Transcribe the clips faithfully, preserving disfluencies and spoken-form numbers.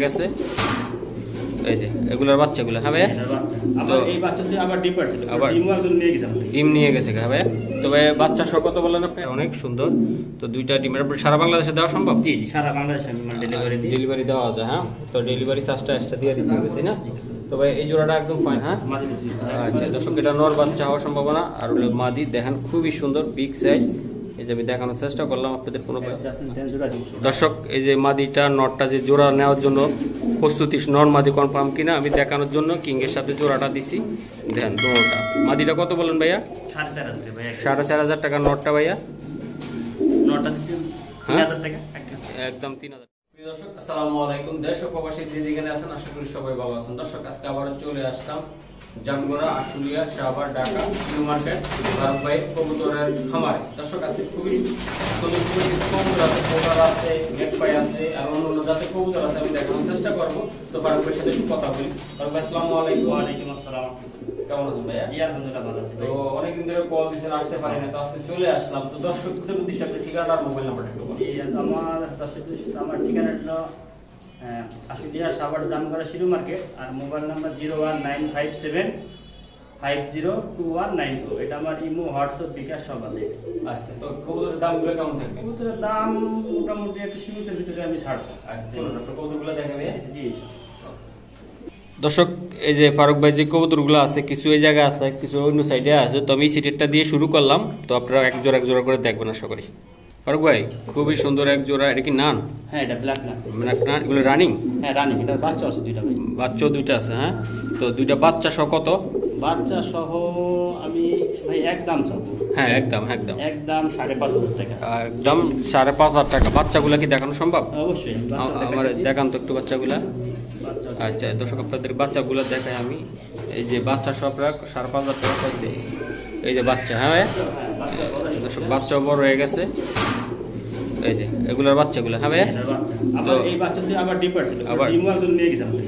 ঠিক আছে। এই যে এগুলার বাচ্চাগুলো হ্যাঁ ভাইয়া, তো এই বাচ্চাগুলো আবার ডিম পারছিল, আবার ডিম নিয়ে গেছে হ্যাঁ ভাইয়া। তো ভাইয়া বাচ্চা সব কত বলেন আপনি? অনেক সুন্দর। তো দুইটা ডিমের উপরে সারা বাংলাদেশে দেওয়া সম্ভব? জি জি সারা বাংলাদেশে আমি ডেলিভারি দিই, ডেলিভারি দেওয়া যায় হ্যাঁ। তো ডেলিভারি চার্জটা এক্সট্রা দিয়ে দিতে হবে তাই না? তো ভাই এই জোড়াটা একদম ফাইন হ্যাঁ। আচ্ছা দর্শক এটা নর বাচ্চা হওয়ার সম্ভাবনা, আর হলো মাদি দেখেন খুবই সুন্দর বিগ সাইজ। এই যে আমি দেখানোর চেষ্টা করলাম আপনাদের কোনো দর্শক, এই যে মাদিটা নটটা যে জোড়া নেওয়ার জন্য প্রস্তুতি নর মাদি কনফার্ম কিনা আমি দেখানোর জন্য কিংয়ের সাথে জোড়াটা দিছি। দেন দুটা মাদিটা কত বলেন ভাইয়া? সাড়ে চার হাজার টাকা। নটটা ভাইয়া? নটটা একদম তিন হাজার। দর্শক আসসালামু আলাইকুম, দেশ ও প্রবাসী যে যেখানে আছেন আশা করি সবাই ভালো আছেন। দর্শক আজকে আবার চলে আসলাম জামগড়া, আশুলিয়া, সাভার, ঢাকা শিরু মার্কেট ভাই কবুতরের খামারে। দর্শক আজকে খুবই সুন্দর সুন্দর কবুতর আছে, পোকার আছে, নেট পাই আছে, আর অন্য অন্য জাতের কবুতর আছে আমি দেখানোর চেষ্টা করবো। তো ফারুক ভাইয়ের সাথে একটু কথা বলি। ফারুক ভাই আসসালামু আলাইকুম। ওয়ালাইকুম আসসালাম, কেমন আছেন ভাইয়া? জি আলহামদুলিল্লাহ ভালো আছি। তো অনেকদিন ধরে কল দিচ্ছেন আসতে পারি না, তো আজকে চলে আসলাম। তো দর্শকদের উদ্দেশ্যে আপনি ঠিকানা আর মোবাইল নাম্বারটা একটু বলুন। আমার দর্শকদের আমার ঠিকানাটা আশুলিয়া, সাভার, জামগড়া, শিরু মার্কেট, আর mobile number zero one nine five seven five zero two one nine two. এটা আমার ইমো, হোয়াটসঅ্যাপ, বিকাশ সব আছে। আচ্ছা তো কবুতরের দামগুলো কেমন থাকে? কবুতরের দাম মোটামুটি একটু সীমিতের ভিতরে আমি ছাড়বো। আচ্ছা চলুন আপনার কবুতরগুলো দেখাবে। জি দর্শক এই যে ফারুক ভাই যে কবুতরগুলো আছে কিছু এই জায়গা আছে, কিছু অন্য সাইডে আছে। তো আমি এই সিটেটটা দিয়ে শুরু করলাম, তো আপনারা এক জোড়া এক জোড়া করে দেখবেন আশা করি। ফারুক ভাই খুবই সুন্দর এক জোড়া, এটা কি নান? হ্যাঁ এটা ব্ল্যাক নান। ব্ল্যাক নান, এগুলো রানিং? হ্যাঁ রানিং। এটা বাচ্চা আছে দুইটা ভাই? বাচ্চা দুইটা আছে হ্যাঁ। তো দুইটা বাচ্চা সহ কত? বাচ্চা সহ আমি ভাই একদম চাবো। হ্যাঁ একদম একদম একদম সাড়ে পাঁচ হাজার টাকা। একদম সাড়ে পাঁচ হাজার টাকা। বাচ্চাগুলো কি দেখানো সম্ভব? অবশ্যই। আমার দেখান তো একটু বাচ্চাগুলা। আচ্ছা দর্শক আপনাদের বাচ্চাগুলো দেখাই আমি। এই যে বাচ্চা সব সাড়ে পাঁচ হাজার টাকা পাইছে। এই যে বাচ্চা হ্যাঁ দর্শক বাচ্চা বড় হয়ে গেছে। এই যে এগুলার বাচ্চাগুলো হ্যাঁ ভাইয়া, তো এই বাচ্চাগুলো আবার ডিম পারছিল, আবার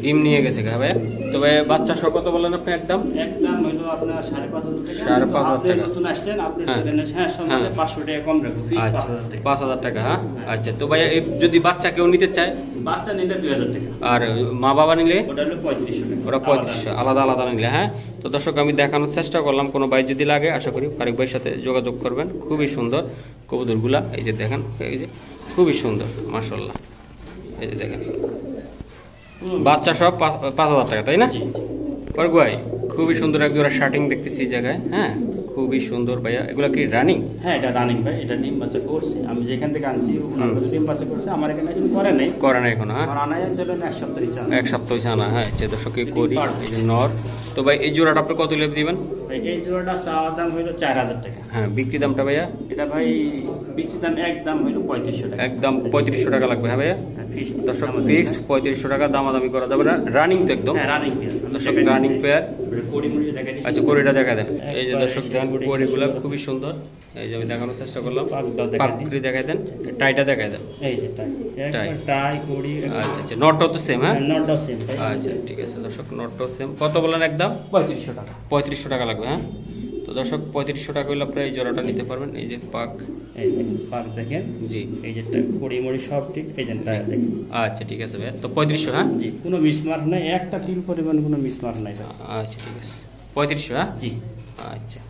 ডিম নিয়ে গেছে হ্যাঁ ভাইয়া। তো ভাই বাচ্চা সহ কত বলেন আপনি? একদম একদম হলো আপনার সাড়ে পাঁচ হাজার টাকা। সাড়ে পাঁচ হাজার টাকা। নতুন আসছেন আপনি হ্যাঁ সম্ভবত পাঁচশো টাকা কম রাখুন, পাঁচ হাজার টাকা হ্যাঁ। আচ্ছা তো ভাইয়া যদি বাচ্চা কেউ নিতে চায়? বাচ্চা নিলে দুই হাজার টাকা, আর মা বাবা নিলে ওটা হলো পঁয়ত্রিশশো টাকা। ওরা পঁয়ত্রিশশো আলাদা আলাদা নিলে হ্যাঁ। তো দর্শক আমি দেখানোর চেষ্টা করলাম, কোনো ভাই যদি লাগে আশা করি ফারুক ভাইয়ের সাথে যোগাযোগ করবেন। খুবই সুন্দর কবুতরগুলা, এই যে দেখেন, এই যে খুবই সুন্দর মাশাআল্লাহ। এই যে দেখেন বাচ্চা সব পাঁচ হাজার টাকা তাই না? ফারুক ভাই খুবই সুন্দর এক জোড়া শার্টিং দেখতেছি এই জায়গায় হ্যাঁ, খুবই সুন্দর ভাইয়া। এগুলো কি রানিং? হ্যাঁ এটা রানিং ভাই, এটা ডিম বাচ্চা করছে। আমি যেখান থেকে আনছি ওখানে ডিম বাচ্চা করছে, আমার এখানে এখন করে নাই, করে নাই এখন হ্যাঁ। আনা চলেন এক সপ্তাহ ইচ্ছা, এক সপ্তাহ ইচ্ছা আনা হ্যাঁ। আচ্ছা দর্শক কি করি নর। তো ভাই এই জোড়াটা আপনি কত লেপ দিবেন? এই জোড়াটা চাওয়া দাম হইল চার হাজার টাকা হ্যাঁ। বিক্রি দামটা ভাইয়া? এটা ভাই বিক্রি দাম একদম হইল পঁয়ত্রিশশো টাকা। একদম পঁয়ত্রিশশো টাকা লাগবে হ্যাঁ ভাইয়া। দর্শক ফিক্সড পঁয়ত্রিশশো টাকা, দামাদামি করা যাবে না। রানিং তো একদম রানিং দর্শক, রানিং পেয়ার। আচ্ছা কোরিটা দেখা দেন। এই যে দর্শক দেখেন কোরিগুলো খুবই সুন্দর, এই যে আমি দেখানোর চেষ্টা করলাম। পাকড়ি দেখাই দেন, টাইটা দেখাই দেন। এই যে টাই, একবার টাই কোরি। আচ্ছা আচ্ছা নটও তো সেম হ্যাঁ? নটও সেম। আচ্ছা ঠিক আছে দর্শক নটও সেম। কত বলেন একদম? পঁয়ত্রিশশো টাকা। পঁয়ত্রিশশো টাকা লাগবে হ্যাঁ। তো দর্শক পঁয়ত্রিশশো টাকা হলে আপনারা এই জোড়াটা নিতে পারবেন। এই যে পাক, এই পাক দেখেন জি, এই যে কোরি মরি সব ঠিক, এই যে টাই দেখেন। আচ্ছা ঠিক আছে ভাই। তো পঁয়ত্রিশশো হ্যাঁ জি, কোনো মিসমার্ক নাই, একটা টিল পরিমাণ কোনো মিসমার্ক নাই। আচ্ছা ঠিক আছে পঁয়ত্রিশশো হ্যাঁ জি। আচ্ছা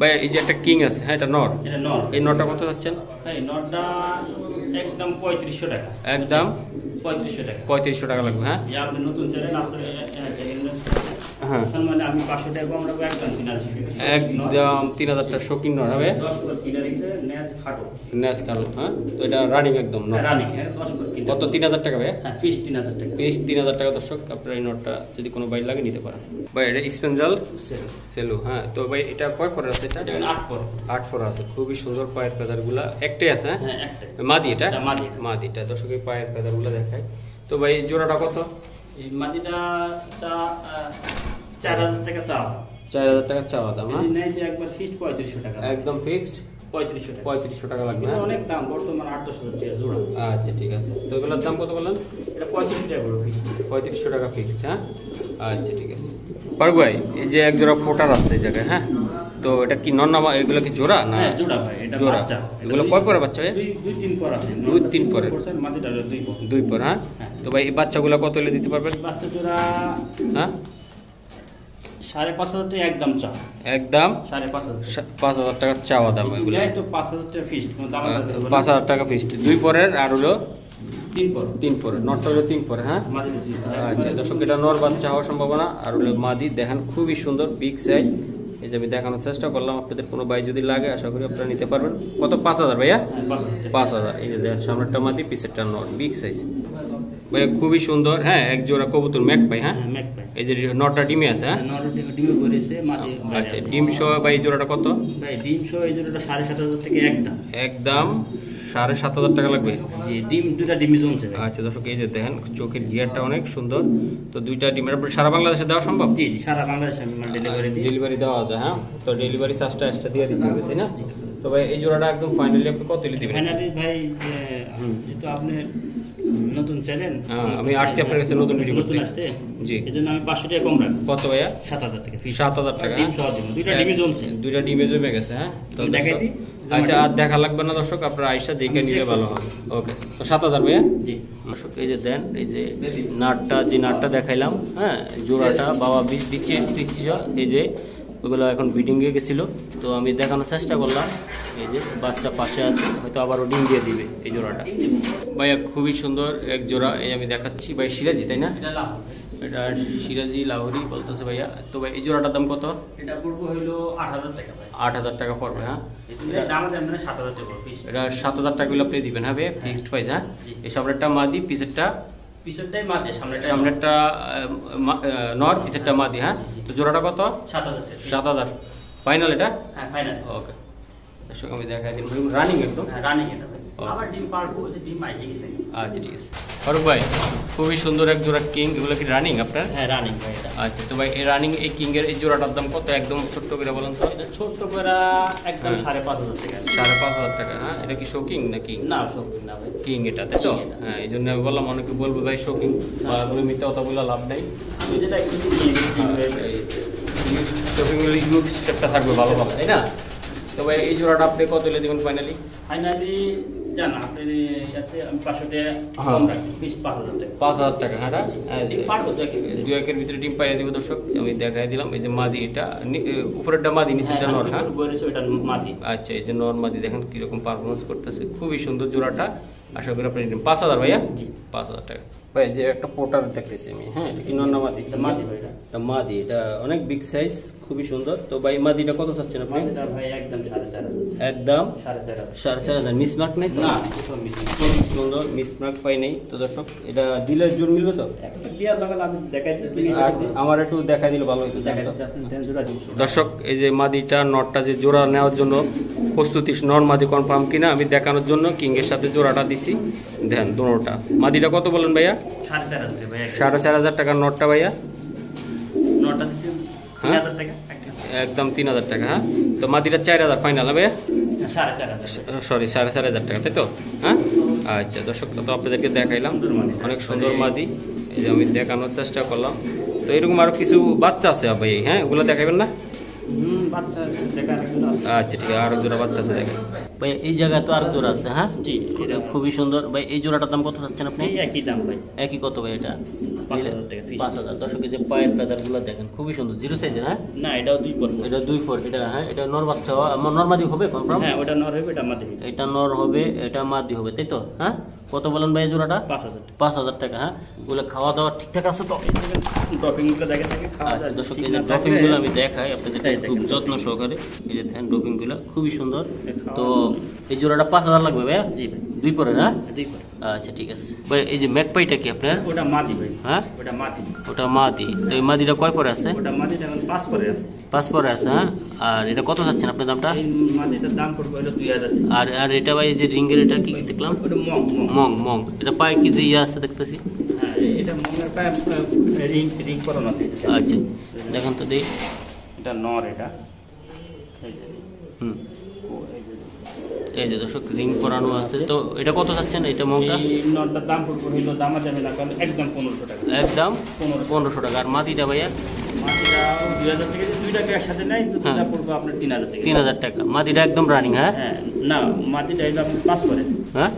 ভাই এই যে একটা কিং আছে হ্যাঁ, এটা নর? এটা নর। এই নটটা কত যাচ্ছেন? এই নটটা একদম পঁয়ত্রিশশো টাকা। একদম পঁয়ত্রিশশো টাকা। পঁয়ত্রিশশো টাকা লাগবে হ্যাঁ। এই আপনি নতুন চ্যানেল আপনি হ্যাঁ মানে আমি পাঁচশো টাকা আমরা একদম তিন হাজার। একদম তিন হাজার টাকা শৌখিন নর হবে। দশ করে কিনা রিক্সে ন্যাস খাটো, ন্যাস খাটো হ্যাঁ। তো এটা রানিং একদম নর? রানিং হ্যাঁ। দশ করে কিনা কত? তিন হাজার টাকা ভাই হ্যাঁ। ফিস তিন হাজার টাকা। ফিস তিন হাজার টাকা। দর্শক আপনার এই নটটা যদি কোনো বাইর লাগে নিতে পারেন। ভাই এটা স্পেঞ্জাল সেলু হ্যাঁ। তো ভাই এটা কয় পরে আছে? এটা আট পরে। আট পরে আছে। খুবই সুন্দর পায়ের পেদারগুলা, একটাই আছে হ্যাঁ। একটাই মাদি? এটা মাদি। মাদিটা দর্শক এই পায়ের পেদারগুলো দেখায়। তো ভাই জোড়াটা কত? এই মাদিটা চার হাজার টাকা চাও। চার হাজার টাকা চাওয়া দাম না? একবার ফিক্সড পঁয়ত্রিশশো টাকা। একদম ফিক্সড পঁয়ত্রিশশো টাকা। পঁয়ত্রিশশো টাকা লাগবে। অনেক দাম বর্তমান, আট দশ হাজার টাকা জোড়া। আচ্ছা ঠিক আছে। তো এগুলোর দাম কত বললেন? এটা পঁয়ত্রিশশো টাকা করে ফিক্সড। পঁয়ত্রিশশো টাকা ফিক্সড হ্যাঁ। আচ্ছা ঠিক আছে। ফারুক ভাই এই যে এক জোড়া ফোটার আছে এই জায়গায় হ্যাঁ, তো এটা কি নর না? এগুলো কি জোড়া না? জোড়া ভাই, এটা বাচ্চা। এগুলো কয় পরে বাচ্চা? দুই তিন পরে আছে। দুই তিন পরে। মাদিটা দুই পরে হ্যাঁ। তো ভাই এই বাচ্চাগুলো কত হলে দিতে পারবেন? বাচ্চা জোড়া হ্যাঁ পাঁচ হাজার টাকা একদম চা, একদম পাঁচ হাজার টাকা চাওয়া দাম। এগুলো তো পাঁচ হাজার টাকা ফিক্সড, পাঁচ হাজার টাকা ফিক্সড। দুই পরের আর হলো তিন পর, তিন পরে নটটা হলো তিন পরে। হ্যাঁ আচ্ছা দর্শক, এটা নর বাচ্চা হওয়ার সম্ভাবনা। আর হলো মাদি, দেখেন খুবই সুন্দর বিগ সাইজ। এই যে আমি দেখানোর চেষ্টা করলাম, আপনাদের কোনো ভাই যদি লাগে আশা করি আপনারা নিতে পারবেন। কত? পাঁচ হাজার ভাইয়া, পাঁচ হাজার। এই যে দেখেন সামনেরটা মাদি, পিছেরটা নর, বিগ সাইজ ভাই, খুবই সুন্দর। হ্যাঁ এক জোড়া কবুতর ম্যাক পাই। হ্যাঁ এই যে নটা ডিমে আছে। হ্যাঁ আচ্ছা ডিম সহ ভাই এই জোড়াটা কত? ভাই ডিম সহ এই জোড়াটা সাড়ে সাত হাজার টাকা একদম, একদম সাড়ে সাত হাজার টাকা লাগবে। ডিম দুইটা ডিমই জমছে। আচ্ছা দর্শক এই যে দেখেন চোখের গিয়ারটা অনেক সুন্দর। তো দুইটা ডিমের সারা বাংলাদেশে দেওয়া সম্ভব? জি জি সারা বাংলাদেশে ডেলিভারি দেওয়া যায়। হ্যাঁ তো ডেলিভারি চার্জটা এক্সট্রা দিয়ে দিতে হবে তাই না? তো ভাই এই জোড়াটা একদম ফাইনালি আপনি কত দিলে দিবেন? ফাইনালি ভাই যেহেতু আপনি নতুন চ্যানেল, আমি আটশি আপনার কাছে নতুন ভিডিও করতে আসছে, জি এজন্য আমি পাঁচশো টাকা কম রাখবো। কত ভাইয়া? সাত হাজার টাকা। সাত হাজার টাকা দুইটা ডিমে জমছে, দুইটা ডিমে জমে গেছে। হ্যাঁ তো দেখাই দিই। আচ্ছা আর দেখা লাগবে না দর্শক, আপনারা আয়সা দেখে নিলে ভালো হয়। ওকে তো সাত হাজার ভাইয়া। জি দর্শক এই যে দেন, এই যে নাটটা, যে নাটটা দেখাইলাম হ্যাঁ জোড়াটা বাবা বীজ দিচ্ছে দিচ্ছিল, এই যে ওগুলো এখন বিডিংয়ে গেছিলো। তো আমি দেখানোর চেষ্টা করলাম, এই যে বাচ্চা পাশে আছে, হয়তো আবারও ডিম দিয়ে দিবে এই জোড়াটা। ভাইয়া খুবই সুন্দর এক জোড়া, এই আমি দেখাচ্ছি ভাই সিরাজি তাই না? এটা সিরাজি লাহোরি বলতেছে ভাইয়া। তো ভাই এই জোড়াটার দাম কত? এটা পড়বে হইলো আট হাজার টাকা। আট হাজার টাকা পড়বে। হ্যাঁ এটা সাত হাজার টাকা গুলো আপনি দিবেন। হ্যাঁ ভাইয়া ফিক্সড প্রাইস। হ্যাঁ এই সামনেরটা মাদি, পিছেরটা, পিছেরটাই মাদি, সামনেরটা নর, পিছেরটা মাদি। হ্যাঁ তো জোড়াটা কত? সাত হাজার টাকা। সাত হাজার ফাইনাল এটা? হ্যাঁ ফাইনাল। ওকে দর্শক আমি দেখাই দিন রানিং একদম। হ্যাঁ রানিং এটা আবার ডিম পারবো, ডিম আইছে কি? আচ্ছা ঠিক আছে। ফারুক ভাই খুবই সুন্দর এক জোড়া কিং, এগুলো কি রানিং আপনার? হ্যাঁ রানিং ভাই এটা। আচ্ছা তো ভাই এই রানিং এই কিং এর এই জোড়াটার দাম কত একদম ছোট্ট করে বলেন তো? এটা ছোট্ট করে একদম সাড়ে পাঁচ হাজার টাকা। সাড়ে পাঁচ হাজার টাকা। হ্যাঁ এটা কি শোকিং নাকি? না শোকিং না ভাই, কিং এটা তাই তো। হ্যাঁ এইজন্য আমি বললাম অনেকে বলবো ভাই শোকিং, বা বলে মিথ্যা কথা বলে লাভ নাই। এটা একটু শোকিং এর লুক সেটটা থাকবে ভালো ভালো তাই না? তো ভাই এই জোড়াটা আপনি কত দিলে দিবেন ফাইনালি? ফাইনালি জানা আপনি এতে আমি পাঁচশোতে কম রাখি, পাঁচ হাজার টাকা। হ্যাঁ ডিম পারবো তো দুই একের ভিতরে ডিম পাইয়া দিব। দর্শক আমি দেখাই দিলাম, এই যে মাদি, এটা উপরেরটা মাদি, নিচেরটা নর। হ্যাঁ এটা মাদি। আচ্ছা এই যে নর মাদি দেখেন কীরকম পারফরমেন্স করতেছে, খুবই সুন্দর জোড়াটা। আশা করি আপনি পাঁচ হাজার ভাইয়া? জি পাঁচ হাজার টাকা। ভাই যে একটা পোটার দেখতেছি আমি, হ্যাঁ এটা কি নর না মাদি? মাদি ভাই এটা মাদি, এটা অনেক বিগ সাইজ, খুবই সুন্দর। তো ভাই মাদিটা কত চাচ্ছেন আপনি? মাদিটা ভাই একদম সাড়ে চার হাজার। একদম সাড়ে চার হাজার। মিস মার্ক নাই তো? না সুন্দর মিস মার্ক পাই নাই। তো দর্শক এটা ডিলার জোর মিলবে তো? একটা ডিলার লাগালে আমি দেখাই দিই, আমার একটু দেখাই দিলে ভালো হতো। দর্শক এই যে মাদিটা নটটা যে জোড়া নেওয়ার জন্য প্রস্তুতি, নর মাদি কনফার্ম কিনা আমি দেখানোর জন্য কিং এর সাথে জোড়াটা দিছি। দেন দুটোটা মাদিটা কত বলেন ভাইয়া? সাড়ে চার হাজার টাকা। নটটা ভাইয়া? নটটা একদম তিন হাজার টাকা। হ্যাঁ তো মাদিটা চার হাজার ফাইনাল হবে, সরি সাড়ে চার হাজার টাকা তাই তো। হ্যাঁ আচ্ছা দর্শক তো আপনাদেরকে দেখাইলাম অনেক সুন্দর মাদি, এই যে আমি দেখানোর চেষ্টা করলাম। তো এরকম আরও কিছু বাচ্চা আছে ভাই? হ্যাঁ ওগুলো দেখাবেন না? আচ্ছা ঠিক আছে, আরো জোড়া বাচ্চা আছে দেখেন ভাই এই জায়গায়, তো আরো জোড়া আছে। হ্যাঁ জি এটা খুবই সুন্দর ভাই। এই জোড়াটার দাম কত চাচ্ছেন আপনি? একই দাম ভাই। একই কত ভাই? এটা পাঁচ হাজার। দর্শক এই যে পায়ের পেদারগুলো দেখেন খুবই সুন্দর, জিরো সাইজের। হ্যাঁ না এটাও দুই পর, এটা দুই পর এটা। হ্যাঁ এটা নর বাচ্চা, নর মাদি হবে কনফার্ম? হ্যাঁ ওটা নর হবে, এটা মাদি। এটা নর হবে, এটা মাদি হবে তাই তো। হ্যাঁ কত বলেন ভাই জোড়াটা? পাঁচ হাজার টাকা। হ্যাঁ ওগুলো খাওয়া দাওয়া ঠিকঠাক আছে তো? ড্রপিংগুলো দেখে থাকে খাওয়া দাওয়া। দর্শক এই যে ড্রপিংগুলো আমি দেখাই আপনাদের খুব যত্ন সহকারে, এই যে ধ্যান ড্রপিংগুলো খুবই সুন্দর। তো এই জোড়াটা পাঁচ হাজার লাগবে ভাইয়া? জি ভাই দুই পরে। হ্যাঁ দুই পরে। আচ্ছা ঠিক আছে ভাই। এই যে ম্যাকপাইটা কি আপনার? ওটা মাদি ভাই। হ্যাঁ ওটা মাদি, ওটা মাদি। তো এই মাদিটা কয় পরে আছে? ওটা মাদিটা এখন পাঁচ পরে আছে। পাঁচ পরে আছে। হ্যাঁ আর এটা কত যাচ্ছেন আপনার দামটা? এই মাদিটার দাম পড়বে হলো দুই হাজার। আর আর এটা ভাই যে রিং এর এটা কি দেখলাম? ওটা মং মং মং। এটা পায় কি যে ইয়া আছে দেখতেছি? হ্যাঁ এটা মং এর পায় রিং রিং করানো আছে। আচ্ছা দেখেন তো দেই, এটা নর, এটা এই যে হুম এই যে দর্শক রিং করানো আছে। তো এটা কত চাচ্ছেন এটা মগটা? এই নটটার দাম পড়বে হলো দামা যাবে না কারণ একদম পনেরোশো টাকা। একদম পনেরোশো টাকা। আর মাটিটা ভাইয়া? মাটিটা দুই হাজার থেকে দুইটাকে একসাথে নাই তো এটা পড়বে আপনার তিন হাজার টাকা। তিন হাজার টাকা মাটিটা একদম রানিং? হ্যাঁ না মাটিটা এটা পাঁচ পরে। হ্যাঁ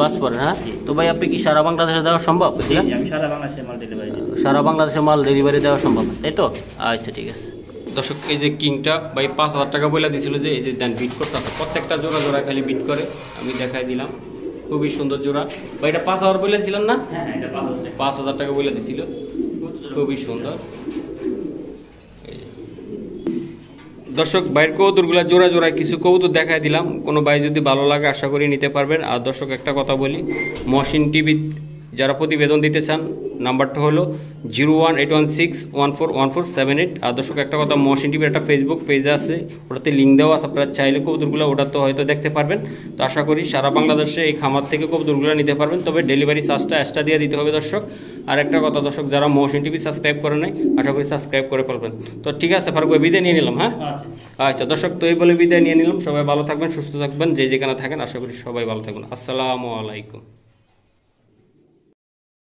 পাস করেন, হ্যাঁ। তো ভাই আপনি কি সারা বাংলাদেশে দেওয়া সম্ভব? আমি সারা বাংলাদেশে মাল ডেলিভারি দিই। সারা বাংলাদেশে মাল ডেলিভারি দেওয়া সম্ভব, তাই তো? আচ্ছা ঠিক আছে দর্শক, এই যে কিংটা ভাই পাঁচ হাজার টাকা বইলা দিয়েছিল যে এই যে দেন বিট করতে আছে, প্রত্যেকটা জোড়া জোড়া খালি বিট করে, আমি দেখাই দিলাম। খুবই সুন্দর জোড়া ভাই, এটা পাঁচ হাজার বলেছিলেন না? পাঁচ হাজার টাকা বইলা দিয়েছিল, খুবই সুন্দর। দর্শক ভাইয়ের কৌতুরগুলা জোড়া জোড়া কিছু কৌতুর দেখাই দিলাম, কোনো ভাই যদি ভালো লাগে আশা করি নিতে পারবেন। আর দর্শক একটা কথা বলি, মহসিন টিভি যারা প্রতিবেদন দিতে চান নাম্বারটা হলো zero one eight one six one four one four seven eight. আর দর্শক একটা কথা, মহসিন টিভির একটা ফেসবুক পেজ আছে, ওটাতে লিঙ্ক দেওয়া আছে, আপনারা চাইলে কবুতরগুলো ওটা তো হয়তো দেখতে পারবেন। তো আশা করি সারা বাংলাদেশে এই খামার থেকে কবুতরগুলো নিতে পারবেন, তবে ডেলিভারি চার্জটা এক্সট্রা দিয়ে দিতে হবে দর্শক। আর একটা কথা দর্শক, যারা মহসিন টিভি সাবস্ক্রাইব করে নাই আশা করি সাবস্ক্রাইব করে ফেলবেন। তো ঠিক আছে ফারুক ভাই, বিদায় নিয়ে নিলাম, হ্যাঁ। আচ্ছা দর্শক, তো এই বলে বিদায় নিয়ে নিলাম। সবাই ভালো থাকবেন, সুস্থ থাকবেন, যে যেখানে থাকেন আশা করি সবাই ভালো থাকবেন। আসসালামু আলাইকুম।